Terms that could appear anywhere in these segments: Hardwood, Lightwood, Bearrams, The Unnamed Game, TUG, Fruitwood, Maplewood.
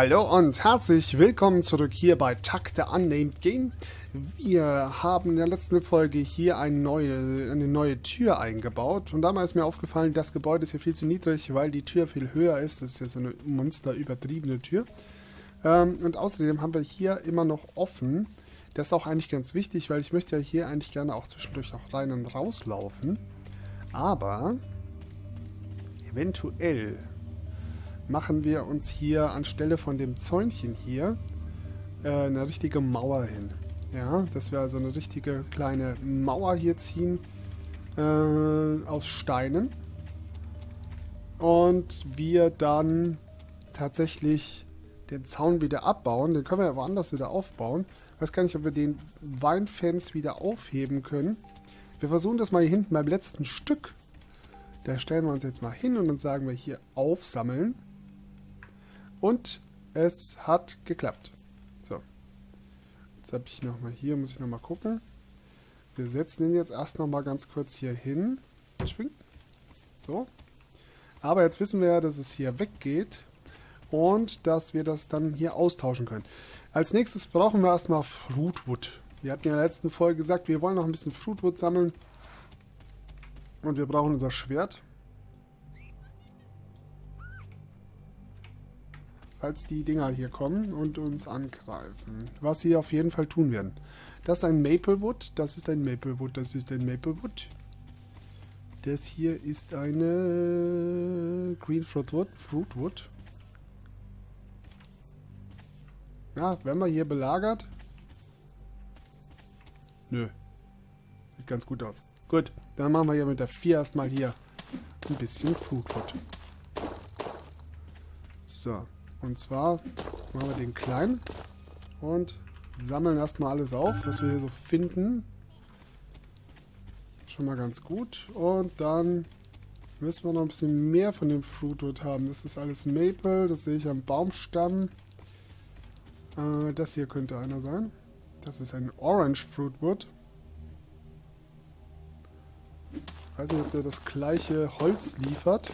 Hallo und herzlich willkommen zurück hier bei TUG, The Unnamed Game. Wir haben in der letzten Folge hier eine neue Tür eingebaut. Und damals ist mir aufgefallen, das Gebäude ist hier viel zu niedrig, weil die Tür viel höher ist. Das ist hier so eine monsterübertriebene Tür. Und außerdem haben wir hier immer noch offen. Das ist auch eigentlich ganz wichtig, weil ich möchte ja hier eigentlich gerne auch zwischendurch noch rein und rauslaufen. Aber eventuell machen wir uns hier anstelle von dem Zäunchen hier eine richtige Mauer hin. Ja, dass wir also eine richtige kleine Mauer hier ziehen aus Steinen und wir dann tatsächlich den Zaun wieder abbauen. Den können wir ja woanders wieder aufbauen. Ich weiß gar nicht, ob wir den Weinfans wieder aufheben können. Wir versuchen das mal hier hinten beim letzten Stück. Da stellen wir uns jetzt mal hin und dann sagen wir hier aufsammeln. Und es hat geklappt. So. Jetzt habe ich nochmal hier, muss ich nochmal gucken. Wir setzen den jetzt erst nochmal ganz kurz hier hin. Schwingen. So. Aber jetzt wissen wir ja, dass es hier weggeht. Und dass wir das dann hier austauschen können. Als nächstes brauchen wir erstmal Fruitwood. Wir hatten ja in der letzten Folge gesagt, wir wollen noch ein bisschen Fruitwood sammeln. Und wir brauchen unser Schwert. Falls die Dinger hier kommen und uns angreifen. Was sie auf jeden Fall tun werden. Das ist ein Maplewood. Das ist ein Maplewood. Das ist ein Maplewood. Das hier ist eine Green Fruitwood. Fruitwood. Ja, wenn man hier belagert. Nö. Sieht ganz gut aus. Gut, dann machen wir hier mit der 4 erstmal hier ein bisschen Fruitwood. So, und zwar machen wir den kleinen und sammeln erstmal alles auf, was wir hier so finden. Schon mal ganz gut. Und dann müssen wir noch ein bisschen mehr von dem Fruitwood haben. Das ist alles Maple, das sehe ich am Baumstamm. Das hier könnte einer sein. Das ist ein Orange Fruitwood. Ich weiß nicht, ob der das gleiche Holz liefert.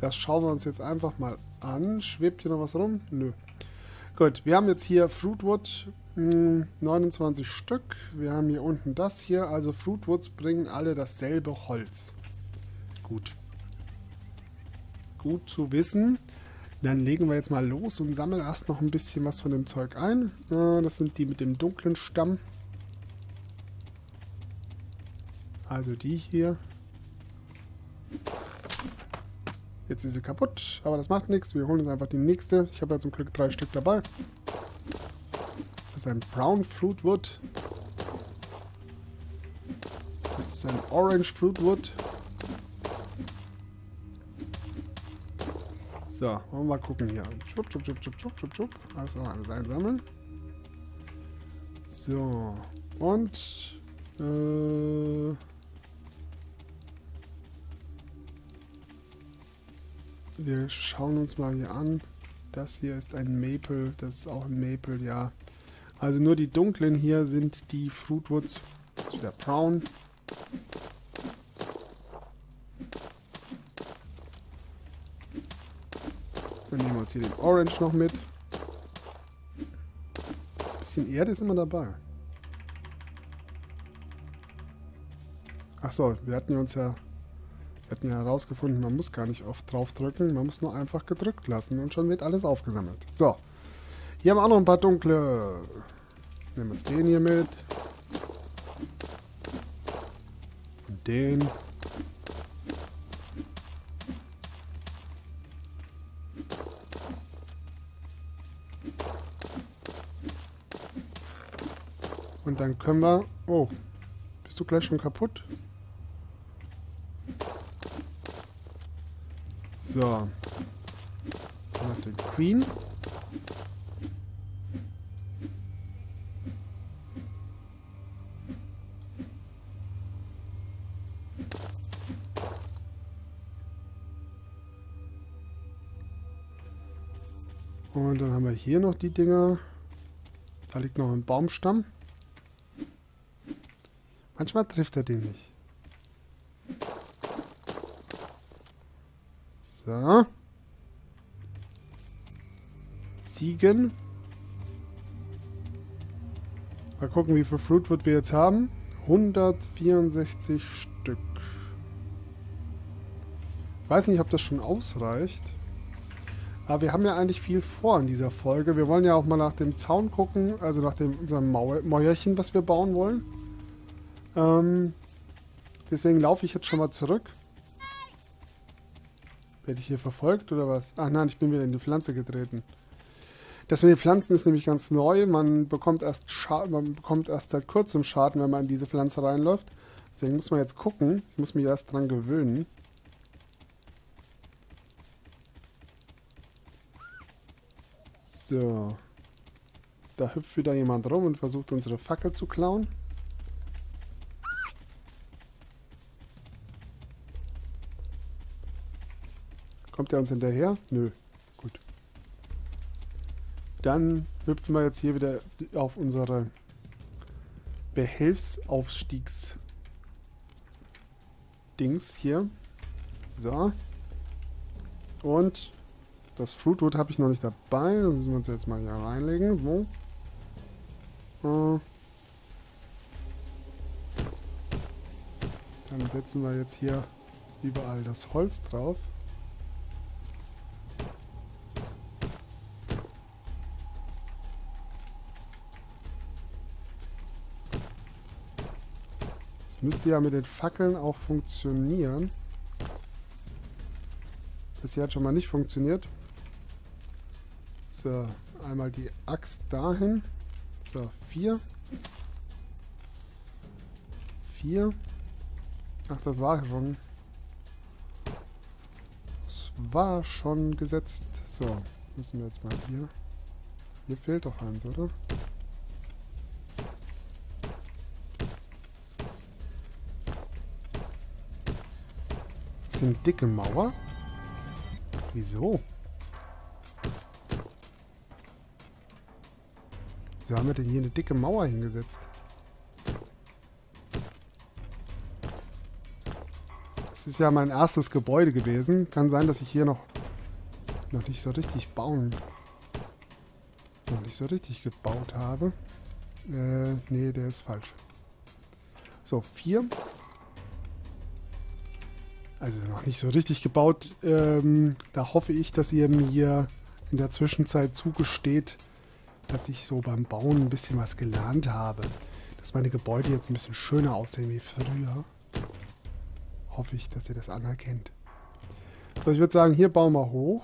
Das schauen wir uns jetzt einfach mal an. Schwebt hier noch was rum? Nö. Gut, wir haben jetzt hier Fruitwood, 29 Stück. Wir haben hier unten das hier. Also Fruitwoods bringen alle dasselbe Holz. Gut. Gut zu wissen. Dann legen wir jetzt mal los und sammeln erst noch ein bisschen was von dem Zeug ein. Das sind die mit dem dunklen Stamm. Also die hier. Jetzt ist sie kaputt, aber das macht nichts. Wir holen uns einfach die nächste. Ich habe ja zum Glück 3 Stück dabei. Das ist ein Brown Fruitwood. Das ist ein Orange Fruitwood. So, wollen wir mal gucken hier. Schupp, schupp, schupp, schupp, schupp, schupp. Also alles einsammeln. So, und wir schauen uns mal hier an. Das hier ist ein Maple, das ist auch ein Maple, ja. Also nur die dunklen hier sind die Fruitwoods. Das ist wieder Brown. Dann nehmen wir uns hier den Orange noch mit. Ein bisschen Erde ist immer dabei. Achso, wir hatten ja herausgefunden, man muss gar nicht oft drauf drücken, man muss nur einfach gedrückt lassen und schon wird alles aufgesammelt. So, hier haben wir auch noch ein paar dunkle. Nehmen wir uns den hier mit. Und den. Und dann können wir... Oh, bist du gleich schon kaputt? So. Dann noch den Queen. Und dann haben wir hier noch die Dinger. Da liegt noch ein Baumstamm. Manchmal trifft er den nicht. So. Ziegen. Mal gucken, wie viel Fruitwood wir jetzt haben. 164 Stück. Ich weiß nicht, ob das schon ausreicht. Aber wir haben ja eigentlich viel vor in dieser Folge. Wir wollen ja auch mal nach dem Zaun gucken, also nach unserem Mäuerchen, was wir bauen wollen. Deswegen laufe ich jetzt schon mal zurück. Werde ich hier verfolgt oder was? Ach nein, ich bin wieder in die Pflanze getreten. Das mit den Pflanzen ist nämlich ganz neu. Man bekommt erst seit kurzem Schaden, wenn man in diese Pflanze reinläuft. Deswegen muss man jetzt gucken. Ich muss mich erst dran gewöhnen. So. Da hüpft wieder jemand rum und versucht, unsere Fackel zu klauen. Kommt er uns hinterher? Nö. Gut. Dann hüpfen wir jetzt hier wieder auf unsere Behelfsaufstiegs-Dings hier. So. Und das Fruitwood habe ich noch nicht dabei. Das müssen wir uns jetzt mal hier reinlegen. Wo? Dann setzen wir jetzt hier überall das Holz drauf. Das müsste ja mit den Fackeln auch funktionieren. Das hier hat schon mal nicht funktioniert. So, einmal die Axt dahin. So, 4. 4. Ach, das war schon. Das war schon gesetzt. So, müssen wir jetzt mal hier. Hier fehlt doch eins, oder? Das ist eine dicke Mauer. Wieso? Wieso haben wir denn hier eine dicke Mauer hingesetzt? Das ist ja mein erstes Gebäude gewesen. Kann sein, dass ich hier noch nicht so richtig gebaut habe. Nee, der ist falsch. So, 4. Also noch nicht so richtig gebaut. Da hoffe ich, dass ihr mir in der Zwischenzeit zugesteht, dass ich so beim Bauen ein bisschen was gelernt habe. Dass meine Gebäude jetzt ein bisschen schöner aussehen wie früher. Hoffe ich, dass ihr das anerkennt. So, ich würde sagen, hier bauen wir hoch.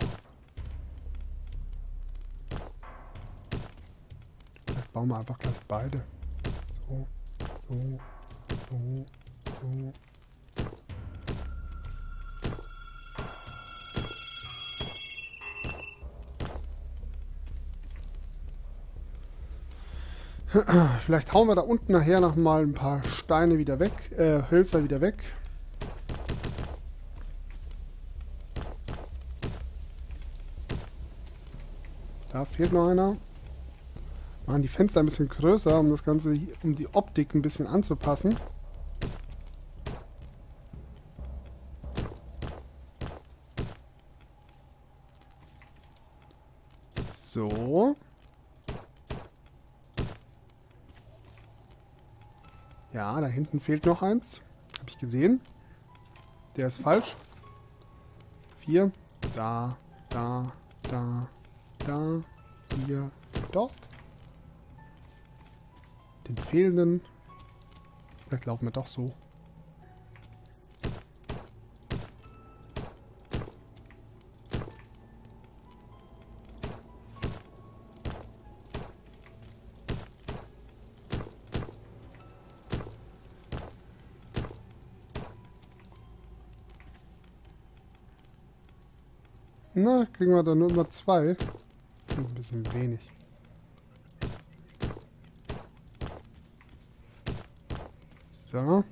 Vielleicht bauen wir einfach gleich beide. So, so, so, so. Vielleicht hauen wir da unten nachher nochmal ein paar Steine wieder weg, Hölzer wieder weg. Da fehlt noch einer. Machen die Fenster ein bisschen größer, um das Ganze, um die Optik ein bisschen anzupassen. So. Ja, da hinten fehlt noch eins. Habe ich gesehen. Der ist falsch. 4. Da, da, da, da, hier, dort. Den fehlenden. Vielleicht laufen wir doch so. Na, kriegen wir da nur immer 2. Ein bisschen wenig. So.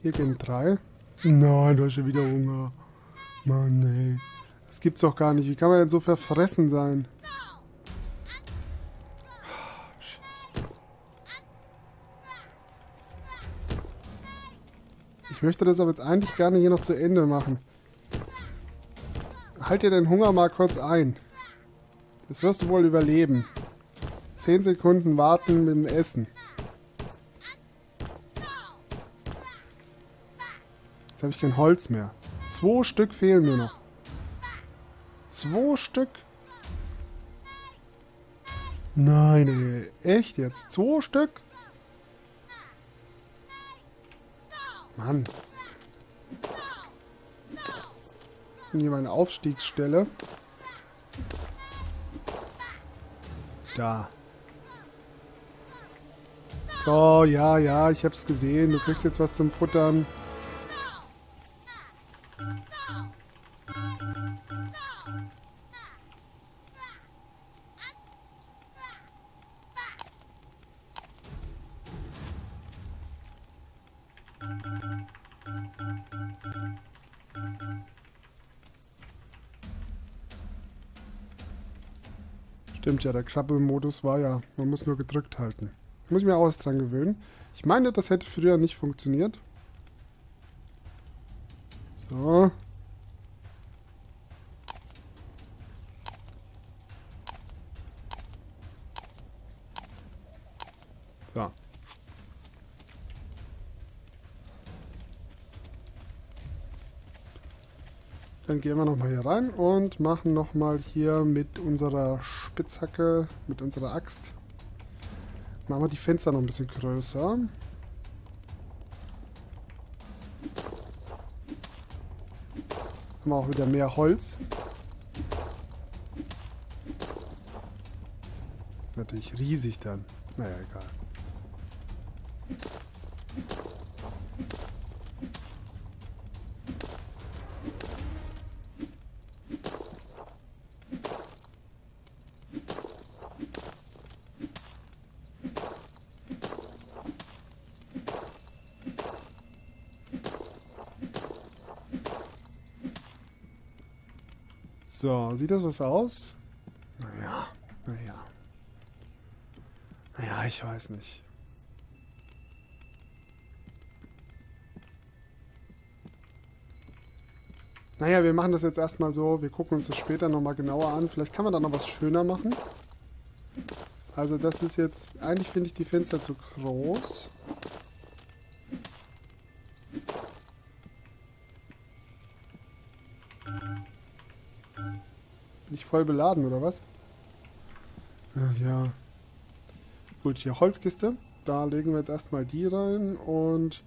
Hier gehen 3. Nein, du hast schon wieder Hunger. Mann, ey. Das gibt's doch gar nicht. Wie kann man denn so verfressen sein? möchte das aber jetzt eigentlich gerne hier noch zu Ende machen. Halt dir den Hunger mal kurz ein. Das wirst du wohl überleben. 10 Sekunden warten mit dem Essen. Jetzt habe ich kein Holz mehr. 2 Stück fehlen mir noch. 2 Stück? Nein, ey. Echt jetzt? 2 Stück? Mann. Hier meine Aufstiegsstelle. Da. So, ja, ja, ich hab's gesehen. Du kriegst jetzt was zum Futtern. Stimmt ja, der Krabbelmodus war ja, man muss nur gedrückt halten. Muss ich mir auch dran gewöhnen. Ich meine, das hätte früher nicht funktioniert. So. So. Dann gehen wir nochmal hier rein und machen nochmal hier mit unserer Spitzhacke, mit unserer Axt. Machen wir die Fenster noch ein bisschen größer. Haben wir auch wieder mehr Holz. Ist natürlich riesig dann. Naja, egal. So, sieht das was aus? Naja, naja. Naja, ich weiß nicht. Naja, wir machen das jetzt erstmal so. Wir gucken uns das später nochmal genauer an. Vielleicht kann man da noch was schöner machen. Also das ist jetzt... Eigentlich finde ich die Fenster zu groß. Voll beladen, oder was? Ach ja. Gut, hier Holzkiste. Da legen wir jetzt erstmal die rein und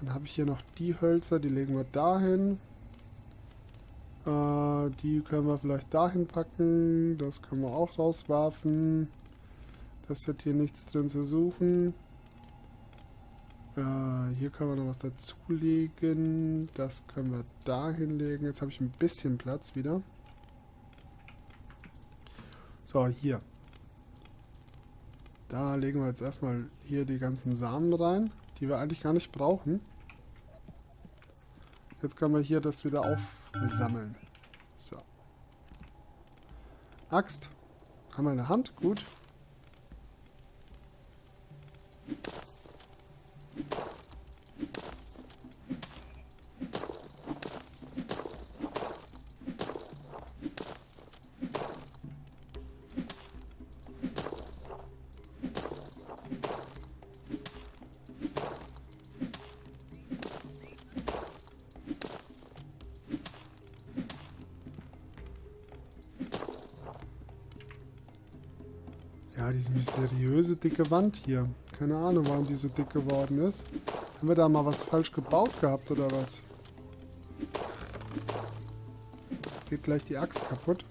dann habe ich hier noch die Hölzer, die legen wir dahin. Die können wir vielleicht dahin packen. Das können wir auch rauswerfen. Das hat hier nichts drin zu suchen. Hier können wir noch was dazulegen. Das können wir dahin legen. Jetzt habe ich ein bisschen Platz wieder. So, hier. Da legen wir jetzt erstmal hier die ganzen Samen rein, die wir eigentlich gar nicht brauchen. Jetzt können wir hier das wieder aufsammeln. So. Axt. Haben wir in der Hand. Gut. Ja, diese mysteriöse dicke Wand hier. Keine Ahnung, warum die so dick geworden ist. Haben wir da mal was falsch gebaut gehabt, oder was? Jetzt geht gleich die Axt kaputt.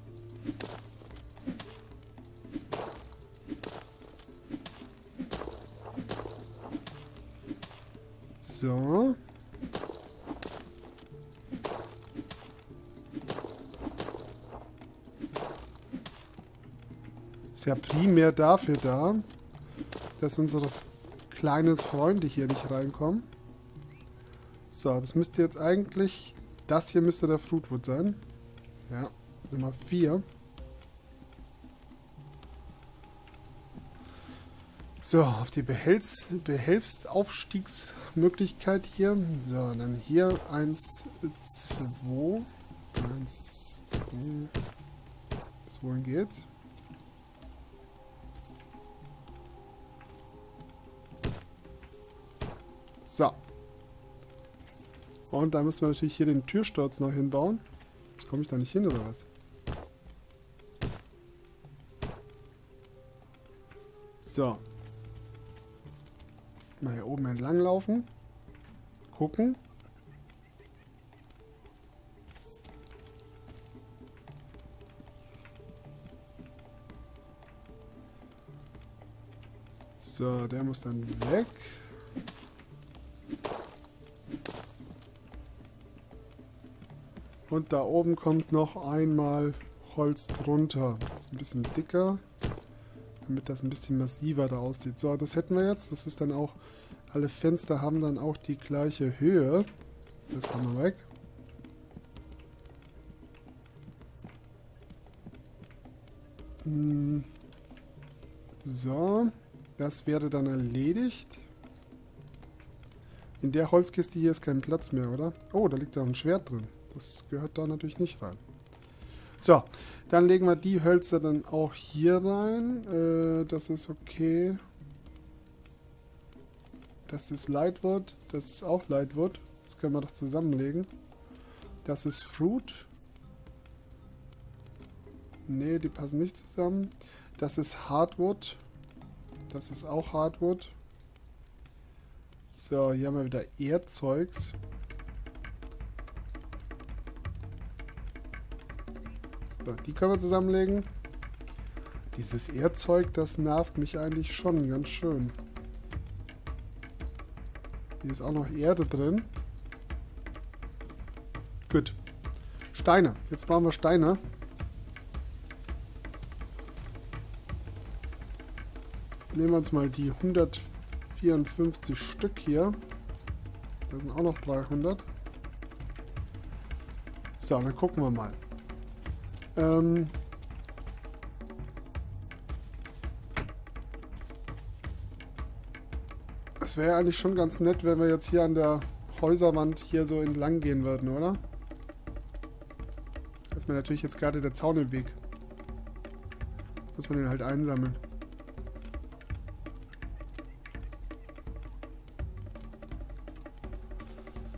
So. Ja, primär dafür da, dass unsere kleinen Freunde hier nicht reinkommen. So, das müsste jetzt eigentlich, das hier müsste der Fruitwood sein. Ja, Nummer 4. So, auf die Behelfsaufstiegsmöglichkeit hier. So, dann hier 1, 2. Was wohin geht's? So. Und da müssen wir natürlich hier den Türsturz noch hinbauen. Jetzt komme ich da nicht hin, oder was? So. Mal hier oben entlang laufen. Gucken. So, der muss dann weg. Und da oben kommt noch einmal Holz drunter. Das ist ein bisschen dicker, damit das ein bisschen massiver da aussieht. So, das hätten wir jetzt. Das ist dann auch, alle Fenster haben dann auch die gleiche Höhe. Das kann man weg. So, das wäre dann erledigt. In der Holzkiste hier ist kein Platz mehr, oder? Oh, da liegt da ein Schwert drin. Das gehört da natürlich nicht rein. So, dann legen wir die Hölzer dann auch hier rein. Das ist okay. Das ist Lightwood. Das ist auch Lightwood. Das können wir doch zusammenlegen. Das ist Fruit. Ne, die passen nicht zusammen. Das ist Hardwood. Das ist auch Hardwood. So, hier haben wir wieder Erdzeugs. Die können wir zusammenlegen. Dieses Erdzeug, das nervt mich eigentlich schon ganz schön. Hier ist auch noch Erde drin. Gut. Steine. Jetzt brauchen wir Steine. Nehmen wir uns mal die 154 Stück hier. Da sind auch noch 300. So, dann gucken wir mal. Es wäre eigentlich schon ganz nett, wenn wir jetzt hier an der Häuserwand hier so entlang gehen würden, oder? Da ist mir natürlich jetzt gerade der Zaun im Weg. Muss man den halt einsammeln.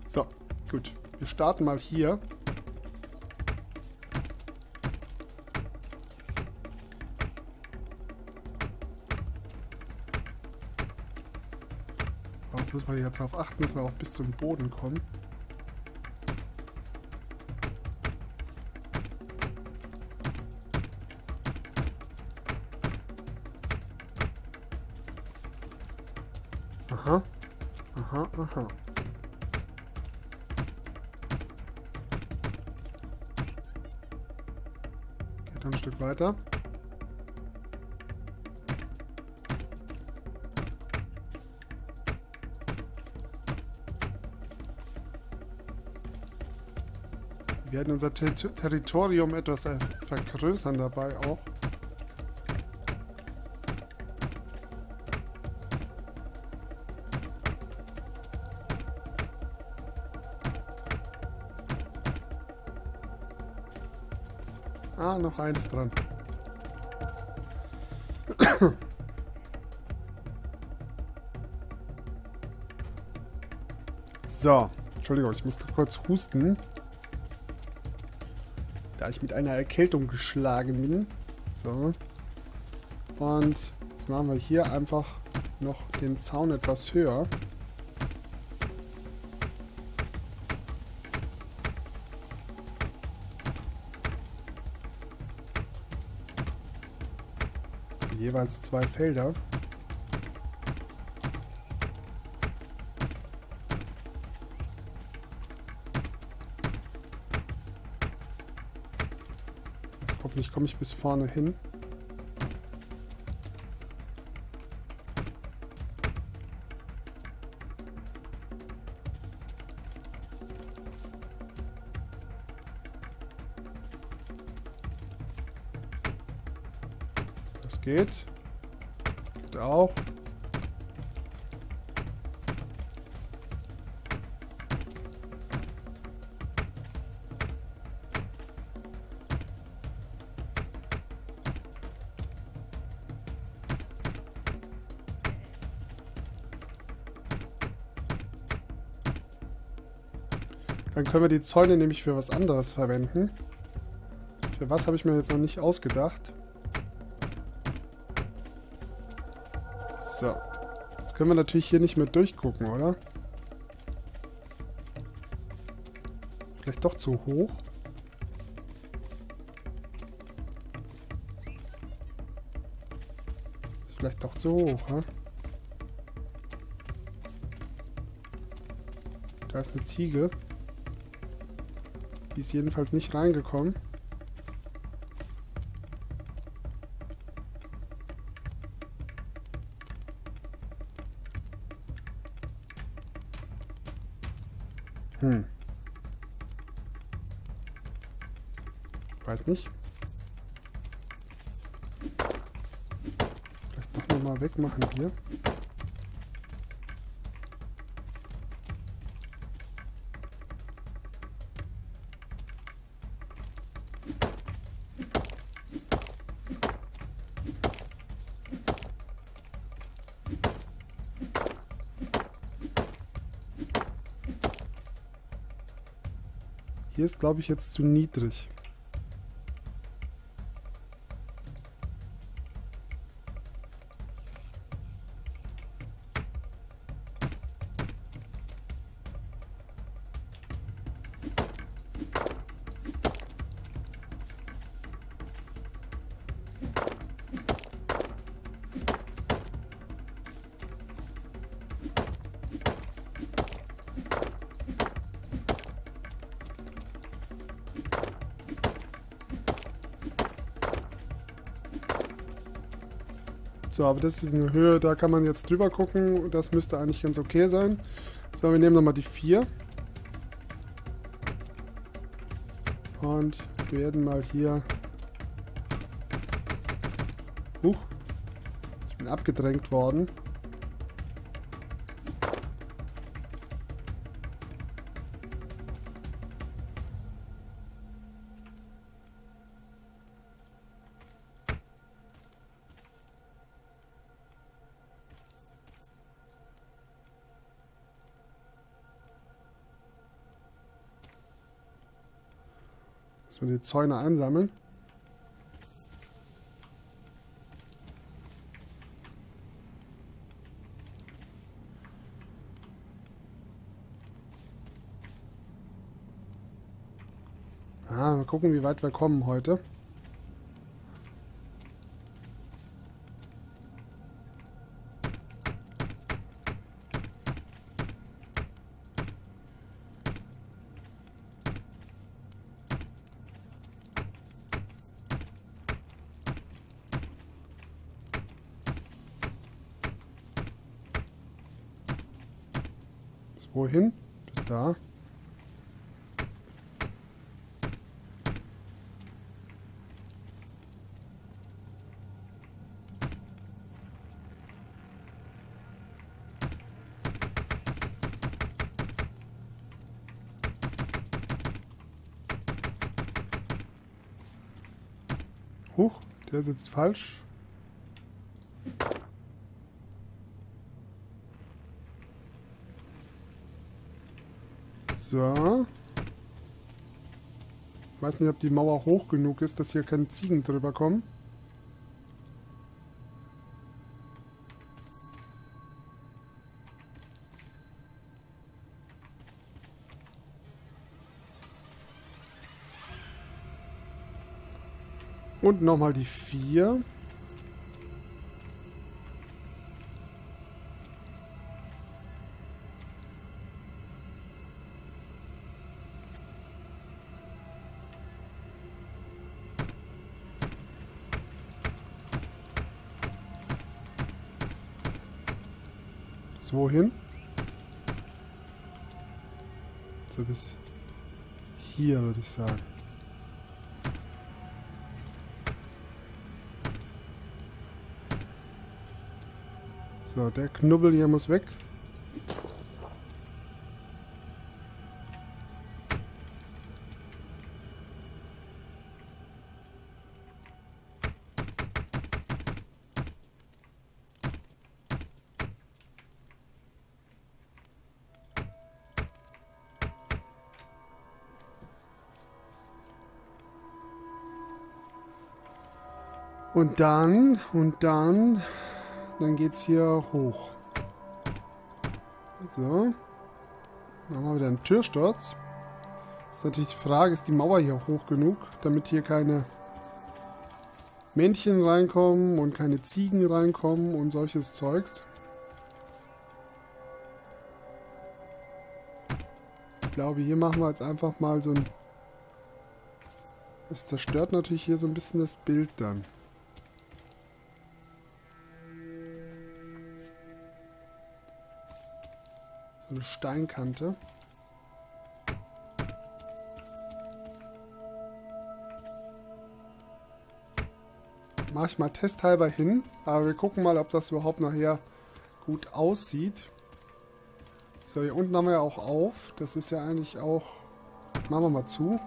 So, gut. Wir starten mal hier. Muss man hier darauf achten, dass wir auch bis zum Boden kommen. Aha, aha, aha. Geht dann ein Stück weiter. Wir werden unser Territorium etwas vergrößern dabei auch. Ah, noch eins dran. So, Entschuldigung, ich musste kurz husten. Da ich mit einer Erkältung geschlagen bin. So. Und jetzt machen wir hier einfach noch den Zaun etwas höher. Jeweils 2 Felder. Hoffentlich komme ich bis vorne hin. Das geht. Geht auch. Dann können wir die Zäune nämlich für was anderes verwenden. Für was habe ich mir jetzt noch nicht ausgedacht. So. Jetzt können wir natürlich hier nicht mehr durchgucken, oder? Vielleicht doch zu hoch. Vielleicht doch zu hoch, ne? Da ist eine Ziege. Die ist jedenfalls nicht reingekommen. Weiß nicht. Vielleicht noch mal wegmachen hier. Hier ist, glaube ich, jetzt zu niedrig. So, aber das ist eine Höhe, da kann man jetzt drüber gucken. Das müsste eigentlich ganz okay sein. So, wir nehmen nochmal die 4. Und werden mal hier... Huch, ich bin abgedrängt worden. Müssen wir die Zäune einsammeln. Ah, mal gucken, wie weit wir kommen heute. Wohin? Bis da. Huch, der sitzt falsch. So. Ich weiß nicht, ob die Mauer hoch genug ist, dass hier keine Ziegen drüber kommen. Und nochmal die 4. Wohin? So bis hier, würde ich sagen. So, der Knubbel hier muss weg. Und dann geht's hier hoch. So. Dann haben wir wieder einen Türsturz. Jetzt ist natürlich die Frage, ist die Mauer hier hoch genug, damit hier keine Männchen reinkommen und keine Ziegen reinkommen und solches Zeugs. Ich glaube, hier machen wir jetzt einfach mal so ein... Das zerstört natürlich hier so ein bisschen das Bild dann. So eine Steinkante. Mache ich mal testhalber hin, aber wir gucken mal, ob das überhaupt nachher gut aussieht. So, hier unten haben wir ja auch auf. Das ist ja eigentlich auch... Machen wir mal zu.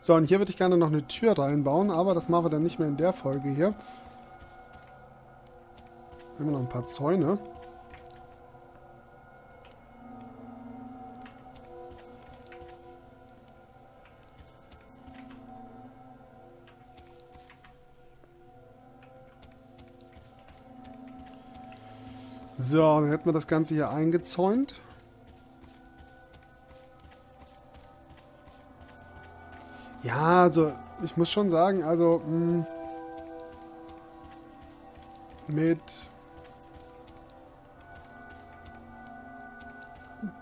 So, und hier würde ich gerne noch eine Tür reinbauen, aber das machen wir dann nicht mehr in der Folge hier. Nehmen wir noch ein paar Zäune. So, dann hätten wir das Ganze hier eingezäunt. Ja, also, ich muss schon sagen, also, mit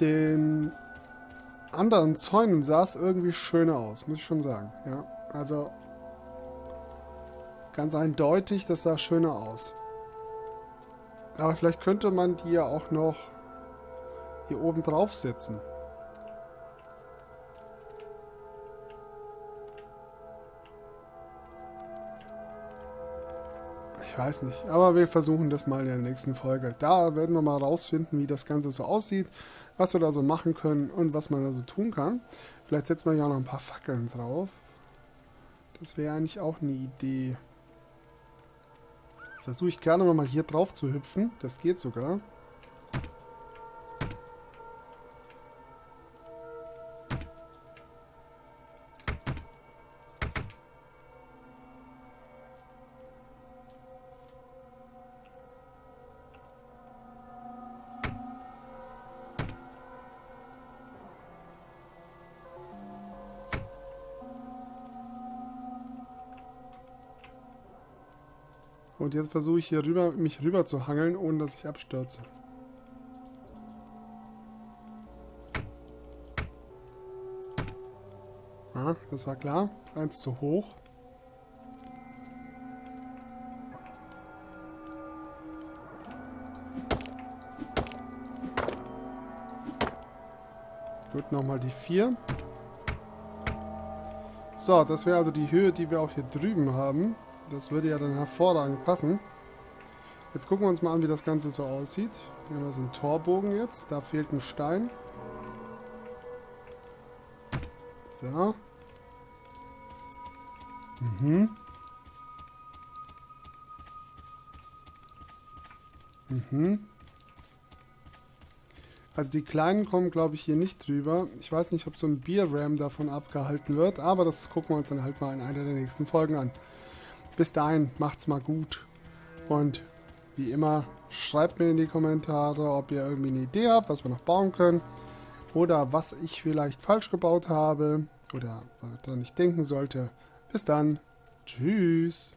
den anderen Zäunen sah es irgendwie schöner aus, muss ich schon sagen, ja. Also, ganz eindeutig, das sah schöner aus. Aber vielleicht könnte man die ja auch noch hier oben drauf setzen. Ich weiß nicht, aber wir versuchen das mal in der nächsten Folge. Da werden wir mal rausfinden, wie das Ganze so aussieht, was wir da so machen können und was man da so tun kann. Vielleicht setzt man ja auch noch ein paar Fackeln drauf. Das wäre eigentlich auch eine Idee. Versuche ich gerne mal hier drauf zu hüpfen. Das geht sogar. Und jetzt versuche ich hier rüber, mich rüber zu hangeln, ohne dass ich abstürze. Ah, das war klar. Eins zu hoch. Gut, nochmal die 4. So, das wäre also die Höhe, die wir auch hier drüben haben. Das würde ja dann hervorragend passen. Jetzt gucken wir uns mal an, wie das Ganze so aussieht. Hier haben wir so einen Torbogen jetzt. Da fehlt ein Stein. So. Also die Kleinen kommen, glaube ich, hier nicht drüber. Ich weiß nicht, ob so ein Bearram davon abgehalten wird. Aber das gucken wir uns dann halt mal in einer der nächsten Folgen an. Bis dahin, macht's mal gut und wie immer, schreibt mir in die Kommentare, ob ihr irgendwie eine Idee habt, was wir noch bauen können oder was ich vielleicht falsch gebaut habe oder daran nicht denken sollte. Bis dann, tschüss!